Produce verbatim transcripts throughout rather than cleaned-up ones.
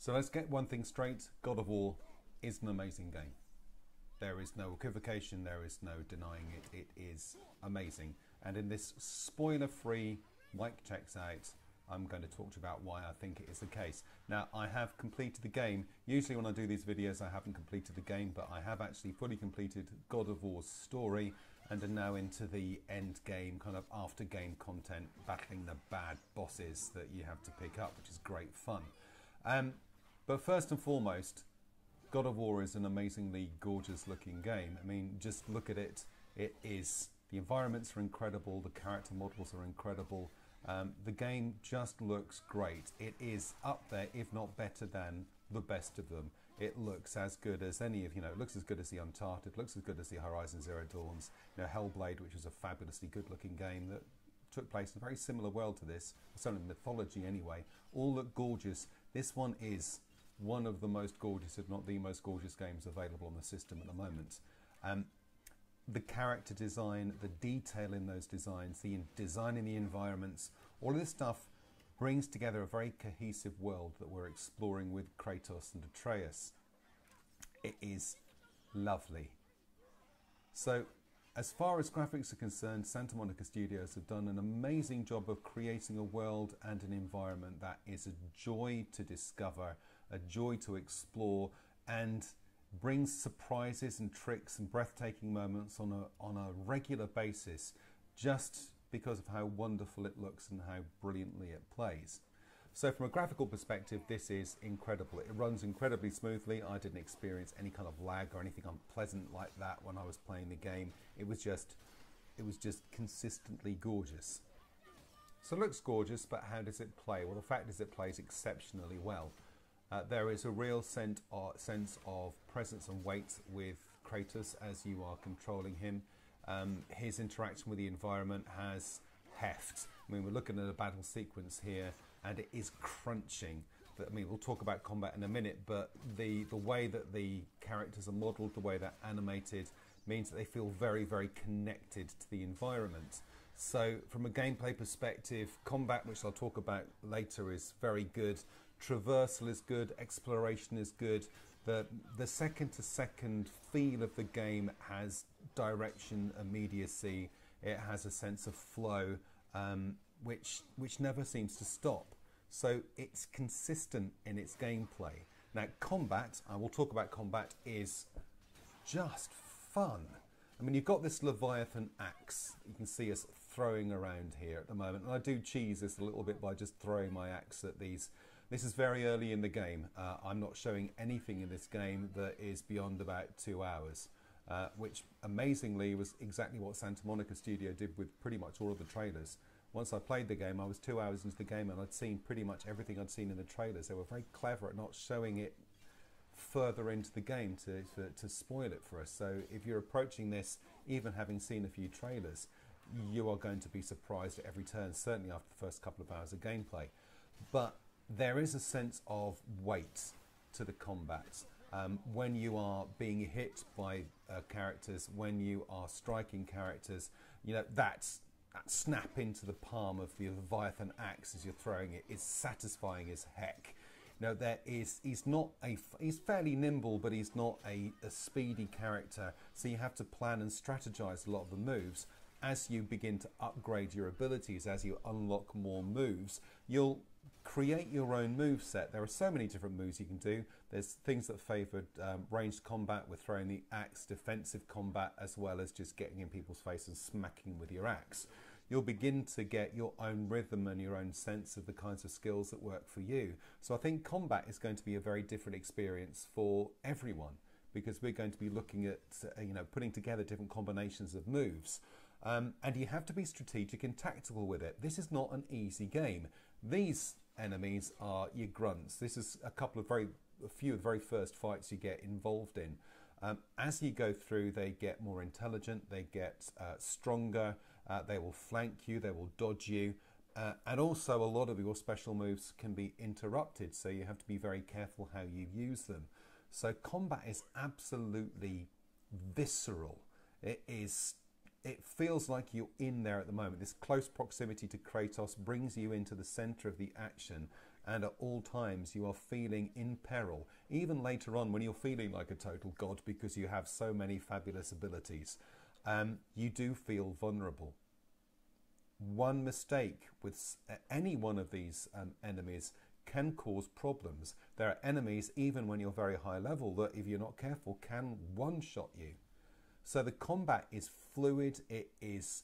So let's get one thing straight. God of War is an amazing game. There is no equivocation, there is no denying it. It is amazing. And in this spoiler-free mic checks out, I'm going to talk to you about why I think it is the case. Now, I have completed the game. Usually when I do these videos, I haven't completed the game, but I have actually fully completed God of War's story and are now into the end game, kind of after game content, battling the bad bosses that you have to pick up, which is great fun. Um, but first and foremost, God of War is an amazingly gorgeous looking game. I mean, just look at it. It is, the environments are incredible, the character models are incredible. Um, the game just looks great. It is up there, if not better than the best of them. It looks as good as any of, you know, it looks as good as the Uncharted, looks as good as the Horizon Zero Dawns, you know, Hellblade, which was a fabulously good looking game that took place in a very similar world to this, certainly mythology anyway, all look gorgeous. This one is one of the most gorgeous, if not the most gorgeous games available on the system at the moment. Um, The character design, the detail in those designs, the design in the environments, all of this stuff brings together a very cohesive world that we're exploring with Kratos and Atreus. It is lovely. So, as far as graphics are concerned, Santa Monica Studios have done an amazing job of creating a world and an environment that is a joy to discover, a joy to explore, and brings surprises and tricks and breathtaking moments on a, on a regular basis, just because of how wonderful it looks and how brilliantly it plays. So from a graphical perspective, this is incredible. It runs incredibly smoothly. I didn't experience any kind of lag or anything unpleasant like that when I was playing the game. It was just, it was just consistently gorgeous. So it looks gorgeous, but how does it play? Well, the fact is it plays exceptionally well. Uh, there is a real sense of presence and weight with Kratos as you are controlling him. Um, his interaction with the environment has heft. I mean, we're looking at a battle sequence here and it is crunching. I mean, we'll talk about combat in a minute, but the, the way that the characters are modelled, the way they're animated, means that they feel very, very connected to the environment. So from a gameplay perspective, combat, which I'll talk about later, is very good. Traversal is good, exploration is good. The, the second to second feel of the game has direction, immediacy. It has a sense of flow, um, which, which never seems to stop. So it's consistent in its gameplay. Now combat, I will talk about combat, is just fun. I mean, you've got this Leviathan axe you can see us throwing around here at the moment. And I do cheese this a little bit by just throwing my axe at these. This is very early in the game. Uh, I'm not showing anything in this game that is beyond about two hours, uh, which amazingly was exactly what Santa Monica Studio did with pretty much all of the trailers. Once I played the game, I was two hours into the game and I'd seen pretty much everything I'd seen in the trailers. They were very clever at not showing it further into the game to, to, to spoil it for us. So if you're approaching this, even having seen a few trailers, you are going to be surprised at every turn, certainly after the first couple of hours of gameplay. But there is a sense of weight to the combat. Um, when you are being hit by uh, characters, when you are striking characters, you know, that's, that snap into the palm of the Leviathan axe as you're throwing it is satisfying as heck. You know, there is, he's not a, he's fairly nimble, but he's not a, a speedy character. So you have to plan and strategize a lot of the moves. As you begin to upgrade your abilities, as you unlock more moves, you'll create your own move set. There are so many different moves you can do. There's things that favor um, ranged combat with throwing the axe, defensive combat, as well as just getting in people's face and smacking with your axe. You'll begin to get your own rhythm and your own sense of the kinds of skills that work for you. So I think combat is going to be a very different experience for everyone, because we're going to be looking at, you know, putting together different combinations of moves. Um, and you have to be strategic and tactical with it. This is not an easy game. These enemies are your grunts. This is a couple of very, a few of the very first fights you get involved in. Um, as you go through, they get more intelligent, they get uh, stronger, uh, they will flank you, they will dodge you. Uh, and also a lot of your special moves can be interrupted, so you have to be very careful how you use them. So combat is absolutely visceral. It is, it feels like you're in there at the moment. This close proximity to Kratos brings you into the center of the action and at all times you are feeling in peril, even later on when you're feeling like a total god because you have so many fabulous abilities. Um, you do feel vulnerable. One mistake with any one of these um, enemies can cause problems. There are enemies, even when you're very high level, that if you're not careful can one-shot you. So the combat is fluid, it is,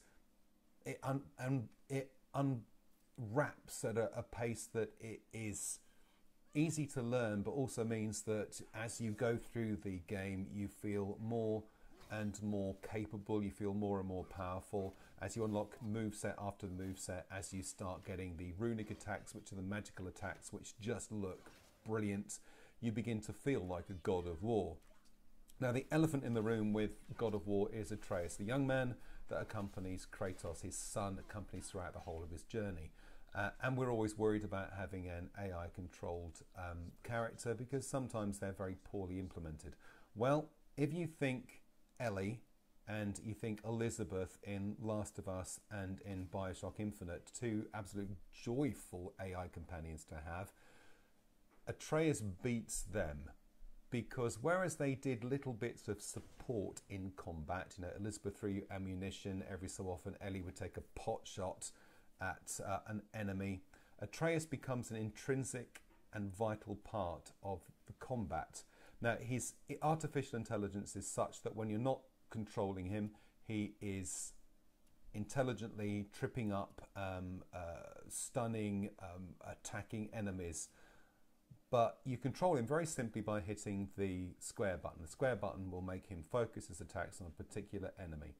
it un, un, it unwraps at a, a pace that it is easy to learn, but also means that as you go through the game, you feel more and more capable, you feel more and more powerful as you unlock moveset after moveset, as you start getting the runic attacks, which are the magical attacks, which just look brilliant. You begin to feel like a God of War. Now, the elephant in the room with God of War is Atreus, the young man that accompanies Kratos, his son, accompanies throughout the whole of his journey. Uh, and we're always worried about having an A I-controlled um, character because sometimes they're very poorly implemented. Well, if you think Ellie and you think Elizabeth in Last of Us and in Bioshock Infinite, two absolute joyful A I companions to have, Atreus beats them, because whereas they did little bits of support in combat, you know, Elizabeth threw you ammunition every so often, Ellie would take a pot shot at uh, an enemy, Atreus becomes an intrinsic and vital part of the combat. Now, his artificial intelligence is such that when you're not controlling him, he is intelligently tripping up, um, uh, stunning, um, attacking enemies. But you control him very simply by hitting the square button. The square button will make him focus his attacks on a particular enemy.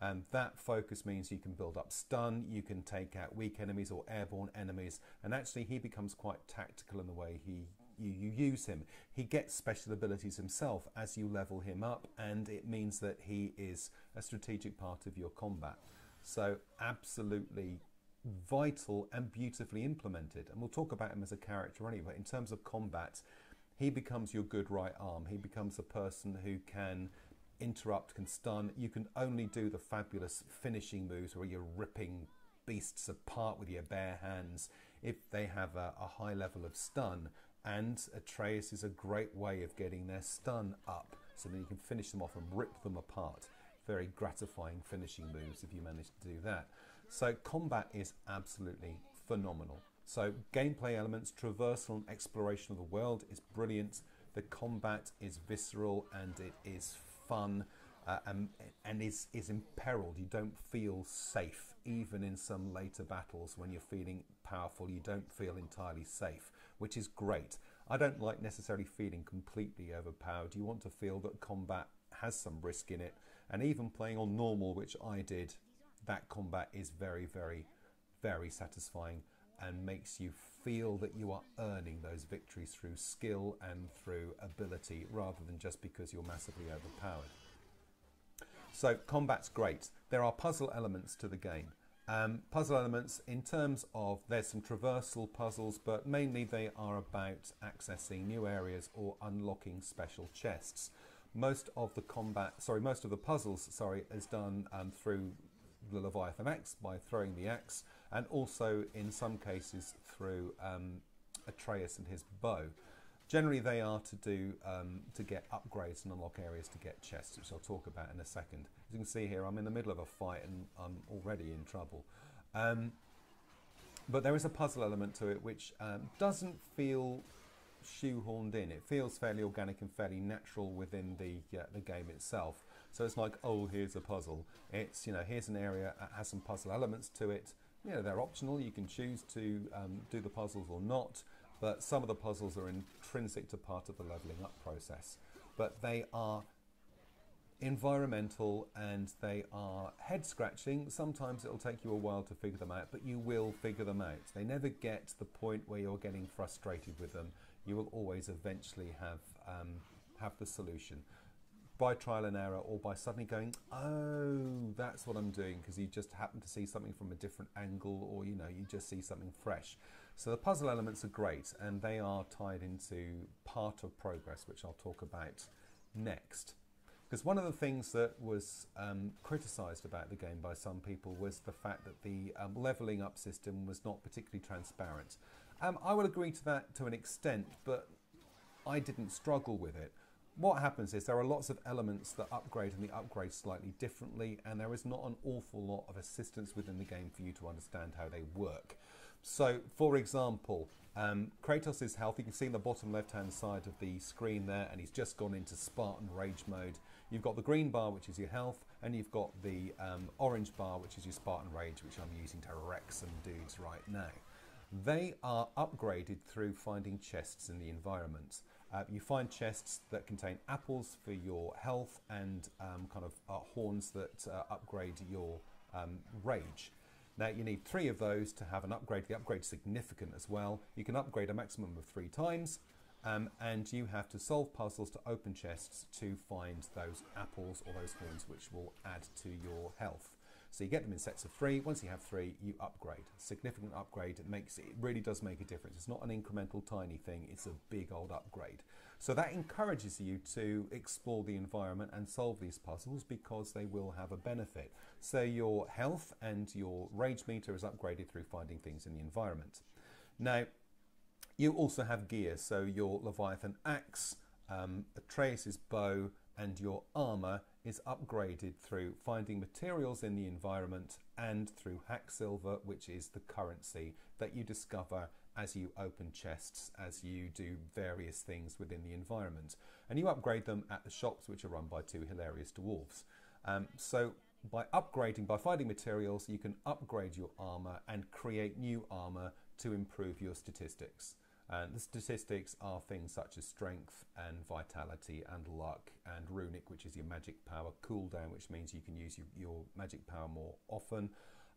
And that focus means you can build up stun, you can take out weak enemies or airborne enemies, and actually he becomes quite tactical in the way he you, you use him. He gets special abilities himself as you level him up, and it means that he is a strategic part of your combat. So absolutely vital and beautifully implemented. And we'll talk about him as a character anyway, but in terms of combat, he becomes your good right arm. He becomes the person who can interrupt, can stun. You can only do the fabulous finishing moves where you're ripping beasts apart with your bare hands if they have a, a high level of stun, and Atreus is a great way of getting their stun up so that you can finish them off and rip them apart. Very gratifying finishing moves if you manage to do that. So combat is absolutely phenomenal. So gameplay elements, traversal and exploration of the world is brilliant. The combat is visceral and it is fun uh, and, and is, is imperiled. You don't feel safe. Even in some later battles when you're feeling powerful, you don't feel entirely safe, which is great. I don't like necessarily feeling completely overpowered. You want to feel that combat has some risk in it. And even playing on normal, which I did, that combat is very, very, very satisfying and makes you feel that you are earning those victories through skill and through ability rather than just because you're massively overpowered. So combat's great. There are puzzle elements to the game. Um, puzzle elements in terms of there's some traversal puzzles, but mainly they are about accessing new areas or unlocking special chests. Most of the combat, sorry, most of the puzzles, sorry, is done um, through the Leviathan axe, by throwing the axe, and also in some cases through um, Atreus and his bow. Generally they are to do um, to get upgrades and unlock areas to get chests, which I'll talk about in a second. As you can see here, I'm in the middle of a fight and I'm already in trouble. Um, but there is a puzzle element to it which um, doesn't feel shoehorned in. It feels fairly organic and fairly natural within the uh, the game itself. So it's like, oh, here's a puzzle. It's, you know, here's an area that has some puzzle elements to it. You know, they're optional. You can choose to um, do the puzzles or not, but some of the puzzles are intrinsic to part of the leveling up process. But they are environmental and they are head-scratching. Sometimes it'll take you a while to figure them out, but you will figure them out. They never get to the point where you're getting frustrated with them. You will always eventually have, um, have the solution by trial and error, or by suddenly going, oh, that's what I'm doing, because you just happen to see something from a different angle, or you know, you just see something fresh. So the puzzle elements are great, and they are tied into part of progress, which I'll talk about next. Because one of the things that was um, criticised about the game by some people was the fact that the um, levelling up system was not particularly transparent. Um, I would agree to that to an extent, but I didn't struggle with it. What happens is there are lots of elements that upgrade and they upgrade slightly differently, and there is not an awful lot of assistance within the game for you to understand how they work. So, for example, um, Kratos' health, you can see in the bottom left-hand side of the screen there, and he's just gone into Spartan Rage mode. You've got the green bar, which is your health, and you've got the um, orange bar, which is your Spartan Rage, which I'm using to wreck some dudes right now. They are upgraded through finding chests in the environment. Uh, you find chests that contain apples for your health and um, kind of uh, horns that uh, upgrade your um, rage. Now you need three of those to have an upgrade. The upgrade's significant as well. You can upgrade a maximum of three times, um, and you have to solve puzzles to open chests to find those apples or those horns which will add to your health. So you get them in sets of three. Once you have three, you upgrade. Significant upgrade. It makes it really does make a difference. It's not an incremental tiny thing. It's a big old upgrade. So that encourages you to explore the environment and solve these puzzles because they will have a benefit. So your health and your rage meter is upgraded through finding things in the environment. Now, you also have gear. So your Leviathan axe, um, Atreus' bow, and your armor is upgraded through finding materials in the environment and through hacksilver, which is the currency that you discover as you open chests, as you do various things within the environment. And you upgrade them at the shops, which are run by two hilarious dwarves. Um, so by upgrading, by finding materials, you can upgrade your armor and create new armor to improve your statistics. And the statistics are things such as strength and vitality and luck and runic, which is your magic power cooldown, which means you can use your, your magic power more often.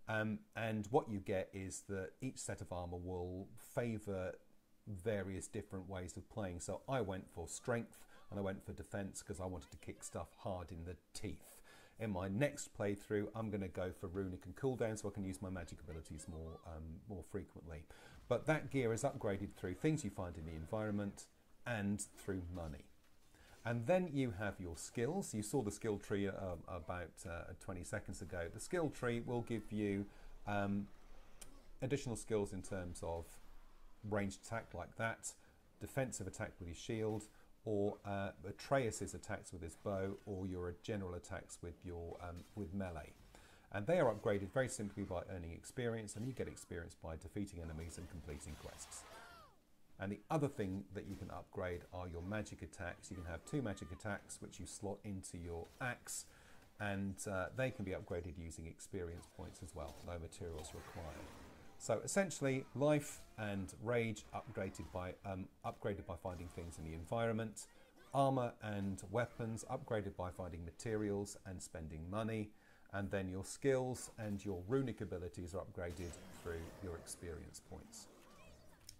Um, and what you get is that each set of armor will favor various different ways of playing. So I went for strength and I went for defense because I wanted to kick stuff hard in the teeth. In my next playthrough, I'm going to go for runic and cooldown so I can use my magic abilities more, um, more frequently. But that gear is upgraded through things you find in the environment and through money. And then you have your skills. You saw the skill tree uh, about uh, twenty seconds ago. The skill tree will give you um, additional skills in terms of ranged attack like that, defensive attack with your shield, or uh, Atreus's attacks with his bow, or your general attacks with your um, with melee. And they are upgraded very simply by earning experience, and you get experience by defeating enemies and completing quests. And the other thing that you can upgrade are your magic attacks. You can have two magic attacks which you slot into your axe, and uh, they can be upgraded using experience points as well, no materials required. So essentially, life and rage upgraded by um, upgraded by finding things in the environment, armor and weapons upgraded by finding materials and spending money, and then your skills and your runic abilities are upgraded through your experience points.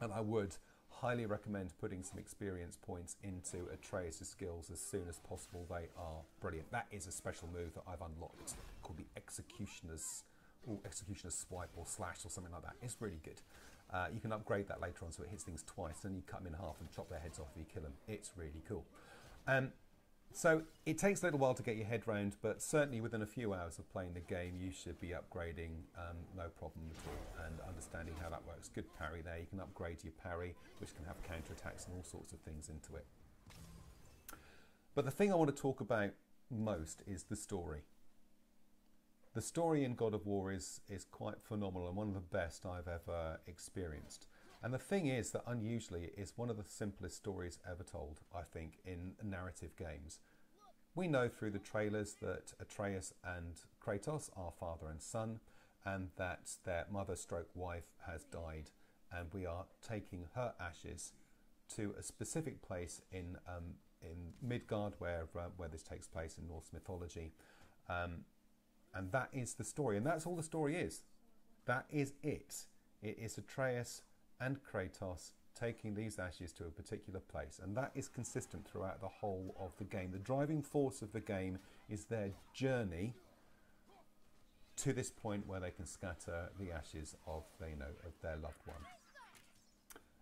And I would highly recommend putting some experience points into Atreus' skills as soon as possible. They are brilliant. That is a special move that I've unlocked called the Executioner's. Or Executioner's Swipe or Slash or something like that. It's really good. Uh, you can upgrade that later on so it hits things twice, and you cut them in half and chop their heads off and you kill them. It's really cool. Um, so it takes a little while to get your head round, but certainly within a few hours of playing the game you should be upgrading, um, no problem at all, and understanding how that works. Good parry there. You can upgrade your parry, which can have counterattacks and all sorts of things into it. But the thing I want to talk about most is the story. The story in God of War is, is quite phenomenal and one of the best I've ever experienced. And the thing is that unusually it is one of the simplest stories ever told, I think, in narrative games. We know through the trailers that Atreus and Kratos are father and son, and that their mother stroke wife has died, and we are taking her ashes to a specific place in, um, in Midgard where, uh, where this takes place in Norse mythology. Um, And that is the story, and that's all the story is. That is it. It is Atreus and Kratos taking these ashes to a particular place, and that is consistent throughout the whole of the game. The driving force of the game is their journey to this point where they can scatter the ashes of, they know, of their loved one.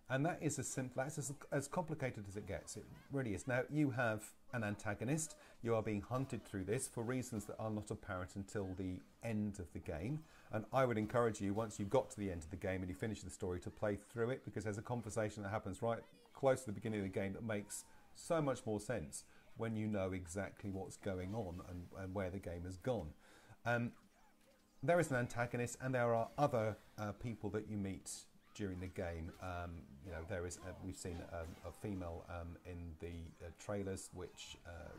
And that is as simple, that's as, as complicated as it gets. It really is. Now, you have an antagonist. You are being hunted through this for reasons that are not apparent until the end of the game. And I would encourage you, once you've got to the end of the game and you finish the story, to play through it, because there's a conversation that happens right close to the beginning of the game that makes so much more sense when you know exactly what's going on and, and where the game has gone. Um, there is an antagonist, and there are other uh, people that you meet during the game. Um, you know, there is a, we've seen a, a female um, in the uh, trailers, which uh,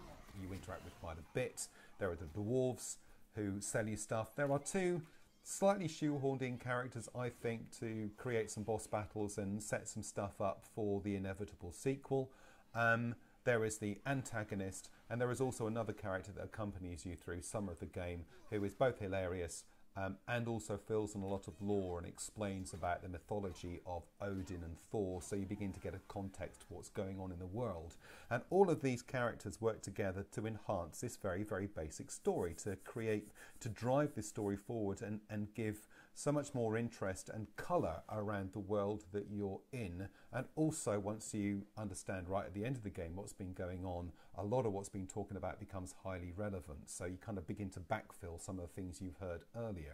you interact with quite a bit. There are the dwarves who sell you stuff. There are two slightly shoehorned in characters, I think, to create some boss battles and set some stuff up for the inevitable sequel. Um, there is the antagonist, and there is also another character that accompanies you through some of the game, who is both hilarious Um, and also fills in a lot of lore and explains about the mythology of Odin and Thor, so you begin to get a context to what's going on in the world. And all of these characters work together to enhance this very, very basic story, to create, to drive this story forward and, and give so much more interest and colour around the world that you're in. And also, once you understand right at the end of the game what's been going on, a lot of what's been talking about becomes highly relevant. So you kind of begin to backfill some of the things you've heard earlier.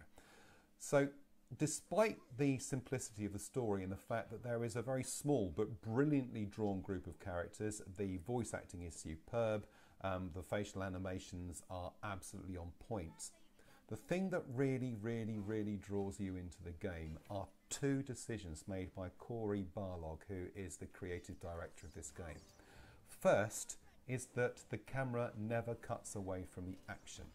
So, despite the simplicity of the story and the fact that there is a very small but brilliantly drawn group of characters, the voice acting is superb, um, the facial animations are absolutely on point. The thing that really, really, really draws you into the game are two decisions made by Corey Barlog, who is the creative director of this game. First is that the camera never cuts away from the action.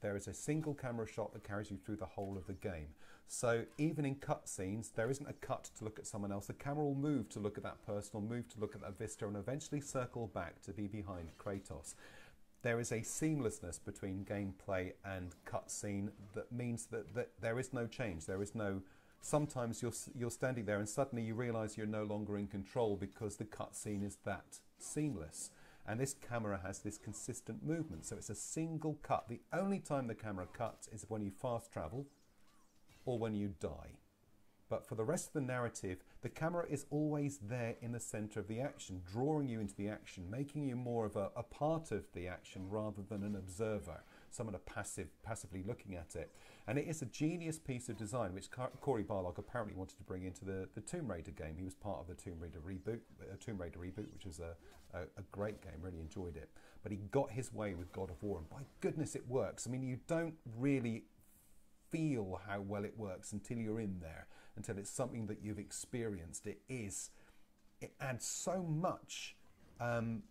There is a single camera shot that carries you through the whole of the game. So even in cutscenes, there isn't a cut to look at someone else. The camera will move to look at that person, will move to look at that vista, and eventually circle back to be behind Kratos. There is a seamlessness between gameplay and cutscene that means that, that there is no change. There is no... Sometimes you're, you're standing there and suddenly you realise you're no longer in control because the cutscene is that seamless. And this camera has this consistent movement, so it's a single cut. The only time the camera cuts is when you fast travel or when you die. But for the rest of the narrative, the camera is always there in the centre of the action, drawing you into the action, making you more of a, a part of the action rather than an observer, someone a passive, passively looking at it. And it is a genius piece of design, which Corey Barlog apparently wanted to bring into the, the Tomb Raider game. He was part of the Tomb Raider reboot, uh, Tomb Raider reboot, which was a, a, a great game, really enjoyed it. But he got his way with God of War, and by goodness it works. I mean, you don't really feel how well it works until you're in there, until it's something that you've experienced. It is, it adds so much um,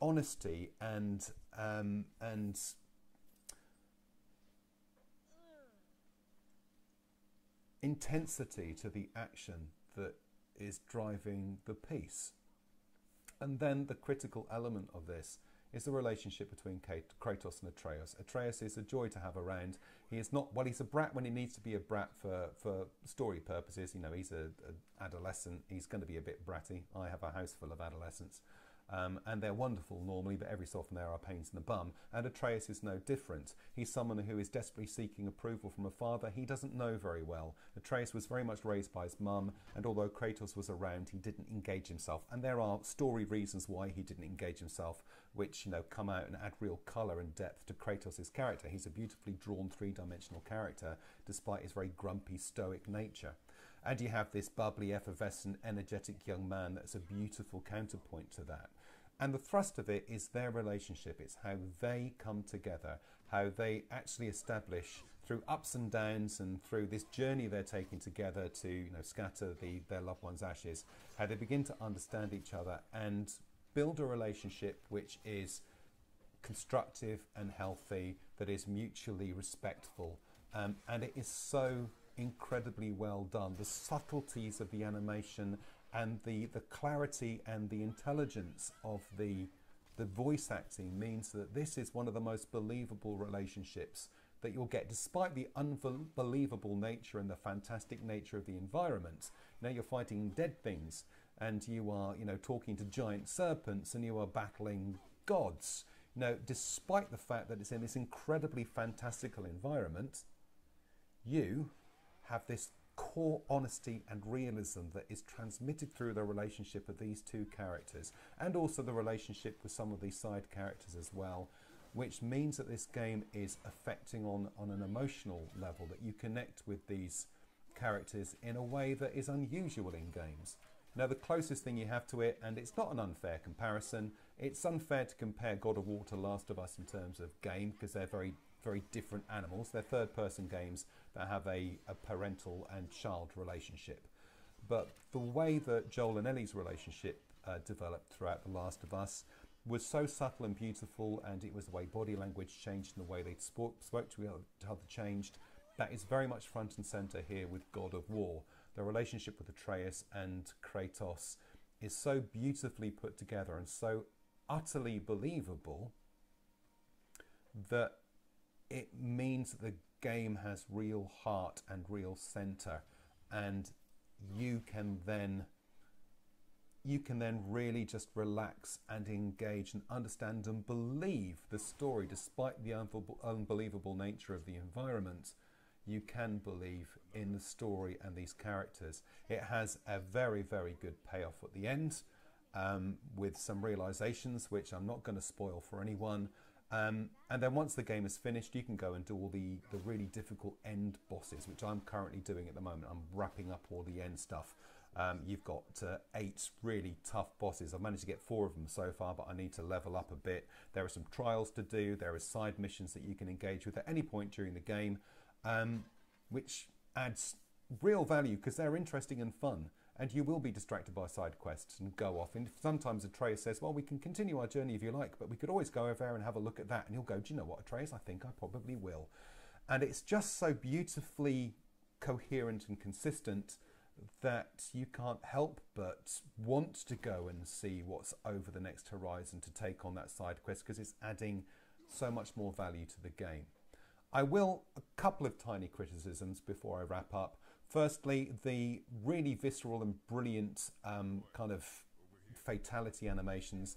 honesty and um, and intensity to the action that is driving the piece. And then the critical element of this is the relationship between Kratos and Atreus. Atreus is a joy to have around. He is not, well, he's a brat when he needs to be a brat for, for story purposes. You know, he's an adolescent. He's going to be a bit bratty. I have a house full of adolescents. Um, and they're wonderful normally, but every so often there are pains in the bum. And Atreus is no different. He's someone who is desperately seeking approval from a father he doesn't know very well. Atreus was very much raised by his mum, and although Kratos was around, he didn't engage himself. And there are story reasons why he didn't engage himself, which, you know, come out and add real colour and depth to Kratos' character. He's a beautifully drawn three-dimensional character, despite his very grumpy, stoic nature. And you have this bubbly, effervescent, energetic young man that's a beautiful counterpoint to that. And the thrust of it is their relationship. It's how they come together, how they actually establish through ups and downs and through this journey they're taking together to, you know, scatter the, their loved one's ashes, how they begin to understand each other and build a relationship which is constructive and healthy, that is mutually respectful. Um, and it is so incredibly well done. The subtleties of the animation and the the clarity and the intelligence of the the voice acting means that this is one of the most believable relationships that you'll get, despite the unbelievable nature and the fantastic nature of the environment. Now you're fighting dead things, and you are, you know, talking to giant serpents, and you are battling gods. You know, despite the fact that it's in this incredibly fantastical environment, you have this core honesty and realism that is transmitted through the relationship of these two characters, and also the relationship with some of these side characters as well, which means that this game is affecting on, on an emotional level, that you connect with these characters in a way that is unusual in games. Now, the closest thing you have to it, and it's not an unfair comparison, it's unfair to compare God of War to Last of Us in terms of game, because they're very, very different animals. They're third-person games that have a, a parental and child relationship. But the way that Joel and Ellie's relationship uh, developed throughout The Last of Us was so subtle and beautiful, and it was the way body language changed and the way they spoke, spoke to each other changed. That is very much front and centre here with God of War. The relationship with Atreus and Kratos is so beautifully put together and so utterly believable that it means that the game has real heart and real centre, and you can then you can then really just relax and engage and understand and believe the story, despite the unbelievable nature of the environment. You can believe in the story and these characters. It has a very, very good payoff at the end, um, with some realizations, which I'm not going to spoil for anyone. Um, and then once the game is finished, you can go and do all the, the really difficult end bosses, which I'm currently doing at the moment. I'm wrapping up all the end stuff. Um, you've got uh, eight really tough bosses. I've managed to get four of them so far, but I need to level up a bit. There are some trials to do. There are side missions that you can engage with at any point during the game. Um, which adds real value because they're interesting and fun, and you will be distracted by side quests and go off. And sometimes Atreus says, well, we can continue our journey if you like, but we could always go over there and have a look at that. And you'll go, do you know what, Atreus, I think I probably will. And it's just so beautifully coherent and consistent that you can't help but want to go and see what's over the next horizon to take on that side quest, because it's adding so much more value to the game. I will a couple of tiny criticisms before I wrap up. Firstly, the really visceral and brilliant um, kind of fatality animations.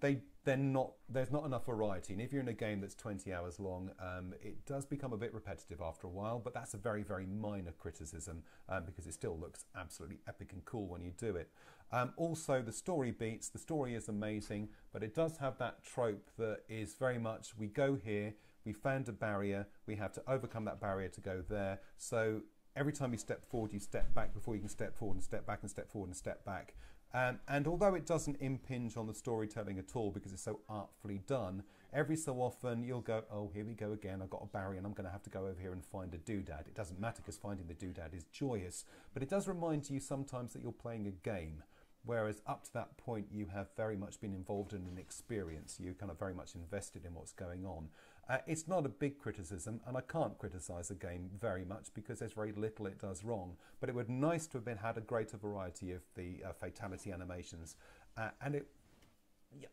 They they're not there's not enough variety, and if you're in a game that's twenty hours long, um, it does become a bit repetitive after a while. But that's a very very minor criticism, um, because it still looks absolutely epic and cool when you do it. Um, also, the story beats. The story is amazing, but it does have that trope that is very much we go here. We found a barrier, we have to overcome that barrier to go there. So every time you step forward, you step back before you can step forward and step back and step forward and step back. Um, and although it doesn't impinge on the storytelling at all because it's so artfully done, every so often you'll go, oh, here we go again, I've got a barrier and I'm going to have to go over here and find a doodad. It doesn't matter because finding the doodad is joyous, but it does remind you sometimes that you're playing a game. Whereas up to that point, you have very much been involved in an experience. You're kind of very much invested in what's going on. Uh, it's not a big criticism, and I can't criticise a game very much because there's very little it does wrong. But it would be nice to have been, had a greater variety of the uh, fatality animations. Uh, and it,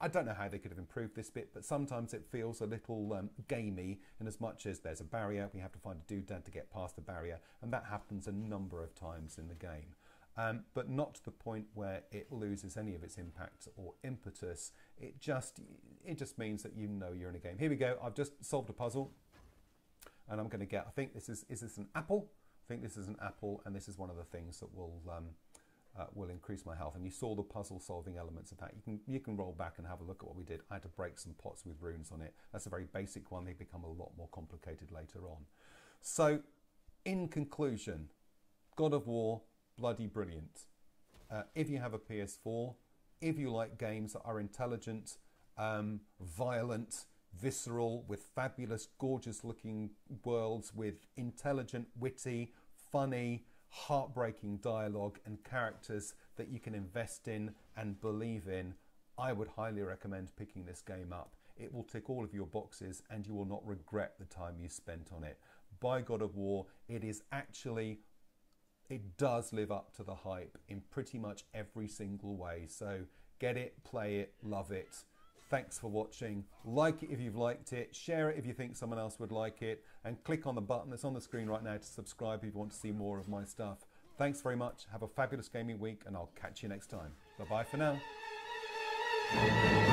I don't know how they could have improved this bit, but sometimes it feels a little um, gamey in as much as there's a barrier, we have to find a doodad to get past the barrier. And that happens a number of times in the game. Um, but not to the point where it loses any of its impact or impetus. It just it just means that you know you're in a game. Here we go. I've just solved a puzzle, and I'm going to get. I think this is is this an apple? I think this is an apple, and this is one of the things that will um, uh, will increase my health. And you saw the puzzle solving elements of that. You can you can roll back and have a look at what we did. I had to break some pots with runes on it. That's a very basic one. They become a lot more complicated later on. So, in conclusion, God of War. Bloody brilliant. Uh, if you have a P S four, if you like games that are intelligent, um, violent, visceral, with fabulous, gorgeous looking worlds, with intelligent, witty, funny, heartbreaking dialogue and characters that you can invest in and believe in, I would highly recommend picking this game up. It will tick all of your boxes and you will not regret the time you spent on it. By God of War, it is actually it does live up to the hype in pretty much every single way. So get it, play it, love it. Thanks for watching. Like it if you've liked it, share it if you think someone else would like it, and click on the button that's on the screen right now to subscribe if you want to see more of my stuff. Thanks very much. Have a fabulous gaming week, and I'll catch you next time. Bye-bye for now.